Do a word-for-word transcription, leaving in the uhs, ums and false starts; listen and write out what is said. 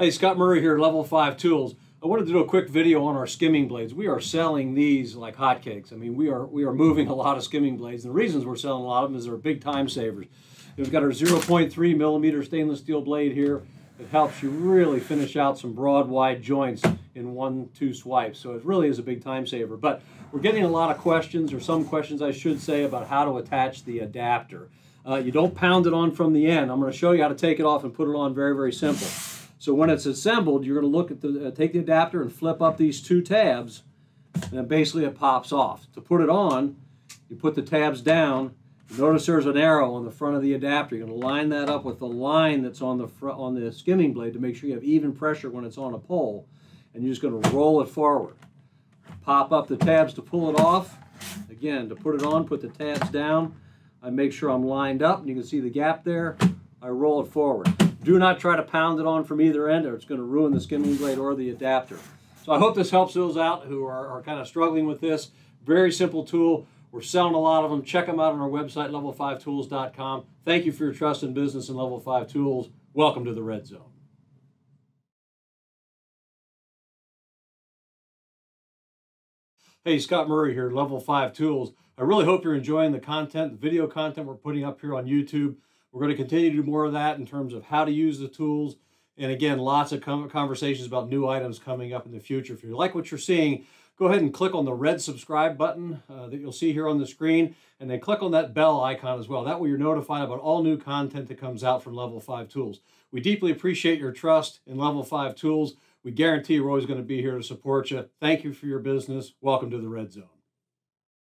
Hey, Scott Murray here, Level five Tools. I wanted to do a quick video on our skimming blades. We are selling these like hotcakes. I mean, we are we are moving a lot of skimming blades. And the reasons we're selling a lot of them is they're big time savers. We've got our zero point three millimeter stainless steel blade here. It helps you really finish out some broad, wide joints in one, two swipes. So it really is a big time saver. But we're getting a lot of questions, or some questions I should say, about how to attach the adapter. Uh, you don't pound it on from the end. I'm going to show you how to take it off and put it on. Very, very simple. So when it's assembled, you're going to look at the uh, take the adapter and flip up these two tabs, and then basically it pops off. To put it on, you put the tabs down. Notice there's an arrow on the front of the adapter. You're going to line that up with the line that's on the front on the skimming blade to make sure you have even pressure when it's on a pole, and you're just going to roll it forward. Pop up the tabs to pull it off. Again, to put it on, put the tabs down. I make sure I'm lined up, and you can see the gap there. I roll it forward. Do not try to pound it on from either end, or it's going to ruin the skimming blade or the adapter. So I hope this helps those out who are, are kind of struggling with this. Very simple tool. We're selling a lot of them. Check them out on our website, level five tools dot com. Thank you for your trust in business and Level five Tools. Welcome to the Red Zone. Hey, Scott Murray here, Level five Tools. I really hope you're enjoying the content, the video content we're putting up here on YouTube. We're going to continue to do more of that in terms of how to use the tools. And again, lots of conversations about new items coming up in the future. If you like what you're seeing, go ahead and click on the red subscribe button uh, that you'll see here on the screen. And then click on that bell icon as well. That way you're notified about all new content that comes out from Level five Tools. We deeply appreciate your trust in Level five Tools. We guarantee we're always going to be here to support you. Thank you for your business. Welcome to the Red Zone.